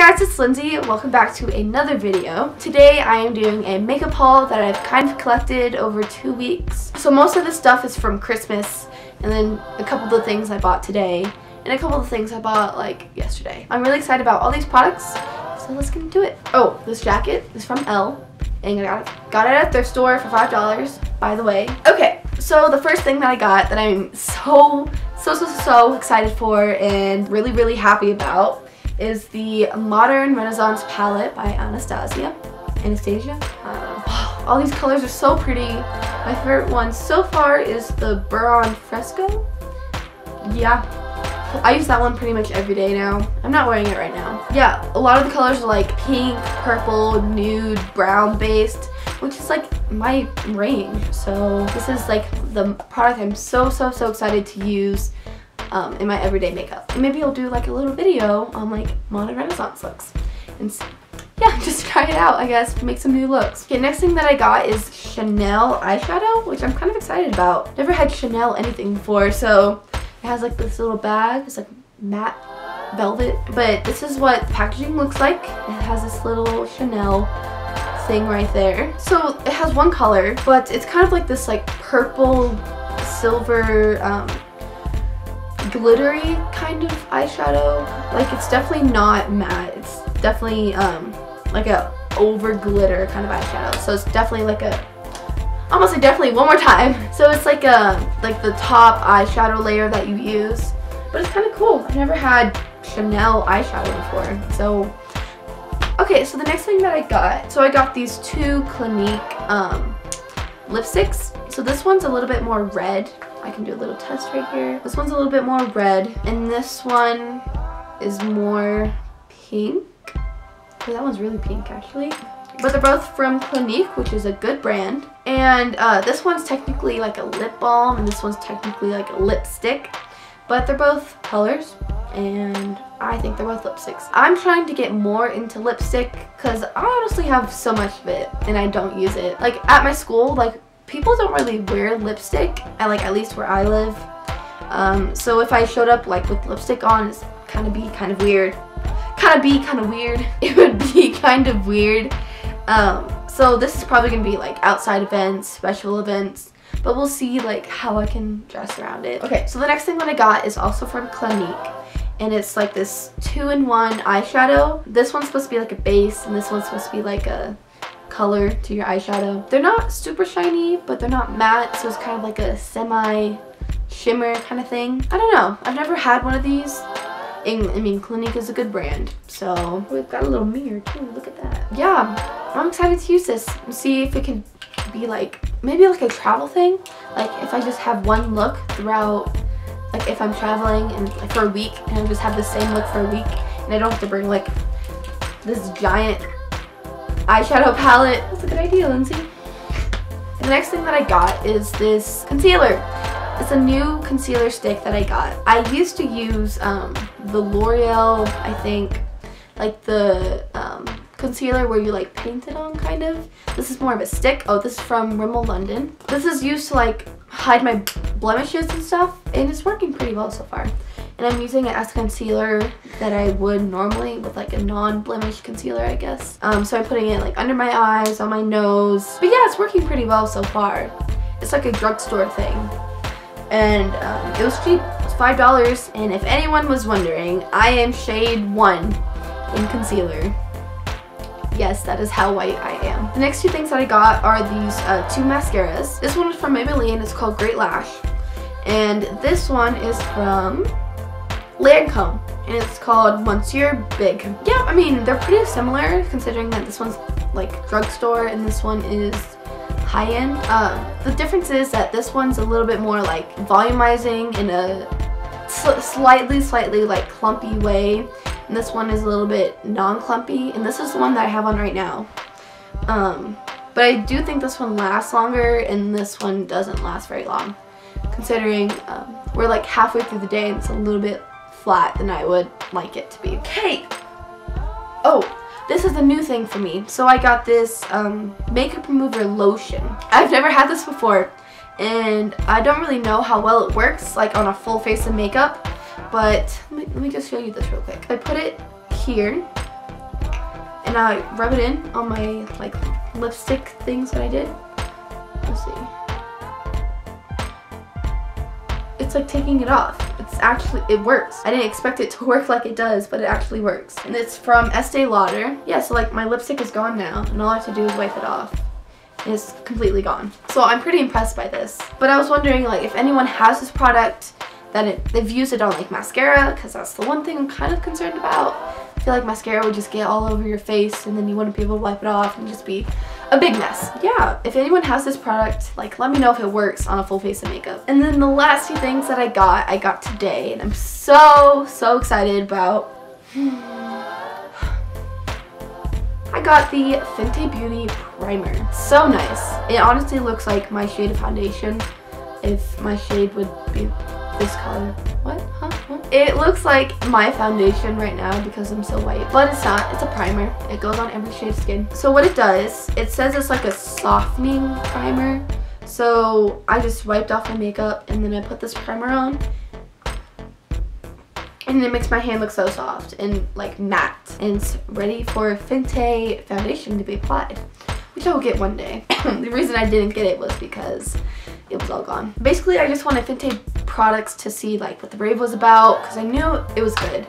guys, it's Lindsay. Welcome back to another video. Today I am doing a makeup haul that I've kind of collected over 2 weeks. So most of the stuff is from Christmas, and then a couple of the things I bought today, and a couple of the things I bought like yesterday. I'm really excited about all these products, so let's get into it. Oh, this jacket is from Elle, and I got it at a thrift store for $5, by the way. Okay, so the first thing that I got that I'm so excited for and really happy about is the Modern Renaissance Palette by Anastasia. All these colors are so pretty. My favorite one so far is the Burron Fresco. Yeah, I use that one pretty much every day now. I'm not wearing it right now. Yeah, a lot of the colors are like pink, purple, nude, brown based, which is like my range. So this is like the product I'm so excited to use in my everyday makeup. And maybe I'll do like a little video on like Modern Renaissance looks. And yeah, just try it out, I guess, make some new looks. Okay, next thing that I got is Chanel eyeshadow, which I'm kind of excited about. Never had Chanel anything before, so it has like this little bag. It's like matte velvet, but this is what the packaging looks like. It has this little Chanel thing right there. So it has one color, but it's kind of like this like purple, silver, glittery kind of eyeshadow. Like, it's definitely not matte. It's definitely like a over glitter kind of eyeshadow. So it's definitely like a, I'm gonna say definitely one more time. So it's like a, like the top eyeshadow layer that you use, but it's kind of cool. I've never had Chanel eyeshadow before. So okay, so the next thing that I got, so I got these two Clinique lipsticks. So this one's a little bit more red. I can do a little test right here. This one's a little bit more red, and this one is more pink. Oh, that one's really pink actually. But they're both from Clinique, which is a good brand. And this one's technically like a lip balm, and this one's technically like a lipstick. But they're both colors, and I think they're both lipsticks. I'm trying to get more into lipstick because I honestly have so much of it, and I don't use it. Like at my school, like, people don't really wear lipstick, at least where I live. So if I showed up like with lipstick on, it's kind of weird. It would be kind of weird. So this is probably gonna be like outside events, special events, but we'll see like how I can dress around it. Okay, so the next thing that I got is also from Clinique, and it's like this 2-in-1 eyeshadow. This one's supposed to be like a base, and this one's supposed to be like a color to your eyeshadow. They're not super shiny, but they're not matte, so it's kind of like a semi shimmer kind of thing. I don't know, I've never had one of these. I mean, Clinique is a good brand, so we've got a little mirror too, look at that. Yeah, I'm excited to use this and see if it can be like maybe like a travel thing, like if I just have one look throughout, like if I'm traveling and like for a week, and I just have the same look for a week, and I don't have to bring like this giant eyeshadow palette. That's a good idea, Lindsay. The next thing that I got is this concealer. It's a new concealer stick that I got. I used to use the L'Oreal, I think, like the concealer where you like paint it on, kind of. This is more of a stick. Oh, this is from Rimmel London. This is used to like hide my blemishes and stuff, and it's working pretty well so far. And I'm using it as concealer that I would normally with like a non-blemish concealer, I guess. So I'm putting it like under my eyes, on my nose. But yeah, it's working pretty well so far. It's like a drugstore thing. And it was cheap, it was $5. And if anyone was wondering, I am shade 1 in concealer. Yes, that is how white I am. The next two things that I got are these two mascaras. This one is from Maybelline, it's called Great Lash. And this one is from Lancome, and it's called Monsieur Big. Yeah, I mean, they're pretty similar considering that this one's like drugstore and this one is high-end. The difference is that this one's a little bit more like volumizing in a slightly like clumpy way, and this one is a little bit non-clumpy, and this is the one that I have on right now. But I do think this one lasts longer, and this one doesn't last very long considering we're like halfway through the day and it's a little bit flat than I would like it to be. Okay. Oh, this is a new thing for me. So I got this makeup remover lotion. I've never had this before, and I don't really know how well it works like on a full face of makeup, but let me just show you this real quick. I put it here and I rub it in on my like lipstick things that I did. Let's see. It's like taking it off. It's actually, it works. I didn't expect it to work like it does, but it actually works. And it's from Estee Lauder. Yeah, so like my lipstick is gone now, and all I have to do is wipe it off. And it's completely gone. So I'm pretty impressed by this. But I was wondering like if anyone has this product, that they've used it on like mascara, because that's the one thing I'm kind of concerned about. I feel like mascara would just get all over your face and then you wouldn't be able to wipe it off and just be a big mess. Yeah, if anyone has this product, like let me know if it works on a full face of makeup. And then the last two things that I got today, and I'm so excited about. I got the Fenty Beauty Primer. So nice. It honestly looks like my shade of foundation if my shade would be this color. What? Huh? What? It looks like my foundation right now because I'm so white, but it's not. It's a primer. It goes on every shade of skin. So what it does, it says it's like a softening primer. So I just wiped off my makeup and then I put this primer on, and it makes my hand look so soft and like matte, and it's ready for Fenty foundation to be applied, which I will get one day. The reason I didn't get it was because it was all gone. Basically, I just wanted Fenty products to see like what the rave was about, because I knew it was good.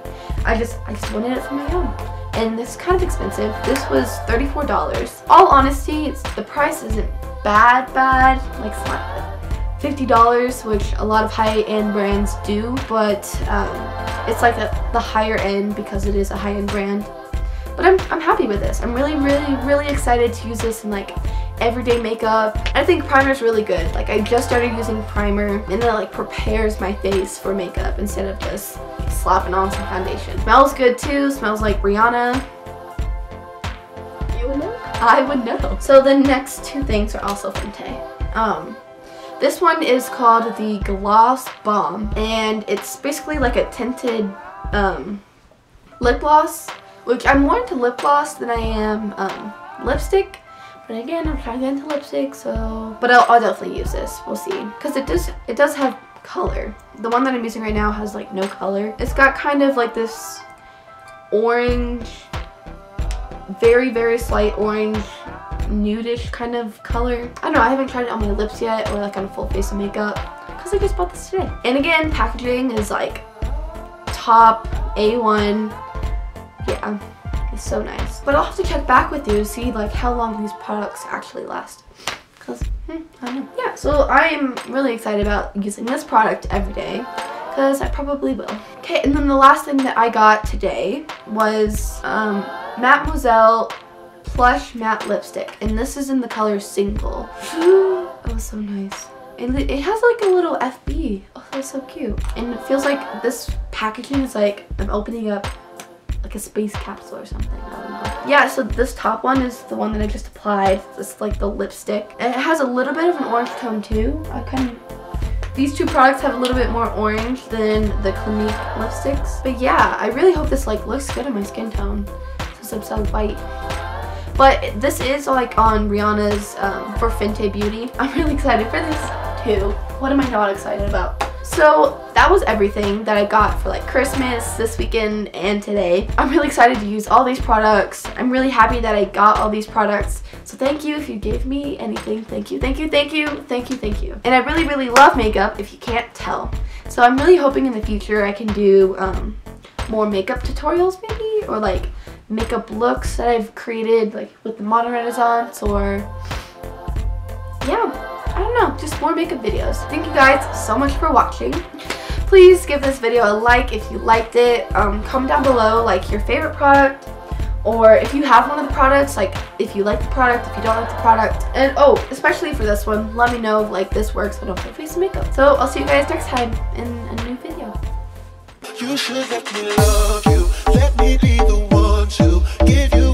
I just wanted it for my own. And this is kind of expensive. This was $34. All honesty, the price isn't bad, like it's not $50, which a lot of high-end brands do, but it's like the higher end because it is a high-end brand. But I'm happy with this. I'm really excited to use this in like everyday makeup. I think primer is really good. Like I just started using primer, and it like prepares my face for makeup instead of just slapping on some foundation. Smells good too. Smells like Rihanna. You would know? I would know. So the next two things are also Fenty. This one is called the Gloss Bomb, and it's basically like a tinted lip gloss, which I'm more into lip gloss than I am lipstick. But again, I'm trying to get into lipstick, so... But I'll definitely use this. We'll see. Because it does have color. The one that I'm using right now has, like, no color. It's got kind of, like, this orange, very slight orange, nudish kind of color. I don't know. I haven't tried it on my lips yet or, like, on a full face of makeup. Because I just bought this today. And again, packaging is, like, top A1. Yeah. It's so nice. But I'll have to check back with you to see like how long these products actually last. Because, I don't know. Yeah, so I'm really excited about using this product every day, because I probably will. Okay, and then the last thing that I got today was Mademoiselle Plush Matte Lipstick. And this is in the color Single. Oh, so nice. And it has like a little FB. Oh, that's so cute. And it feels like this packaging is like I'm opening up like a space capsule or something, I don't know. Yeah, so this top one is the one that I just applied. It's like the lipstick. It has a little bit of an orange tone too. These two products have a little bit more orange than the Clinique lipsticks. But yeah, I really hope this like looks good on my skin tone, since I'm so white. But this is like on Rihanna's for Fenty Beauty. I'm really excited for this too. What am I not excited about? So that was everything that I got for like Christmas, this weekend, and today. I'm really excited to use all these products. I'm really happy that I got all these products. So thank you if you gave me anything. Thank you, thank you, thank you, thank you, thank you. And I really love makeup, if you can't tell. So I'm really hoping in the future I can do more makeup tutorials maybe, or like makeup looks that I've created like with the Modern Renaissance, or yeah. I don't know, just more makeup videos. Thank you guys so much for watching. Please give this video a like if you liked it. Comment down below like your favorite product, or if you have one of the products, like if you like the product, if you don't like the product. And oh, especially for this one, let me know if like this works when I'm putting face makeup. So I'll see you guys next time in a new video. You should let me love you. Let me be the one to give you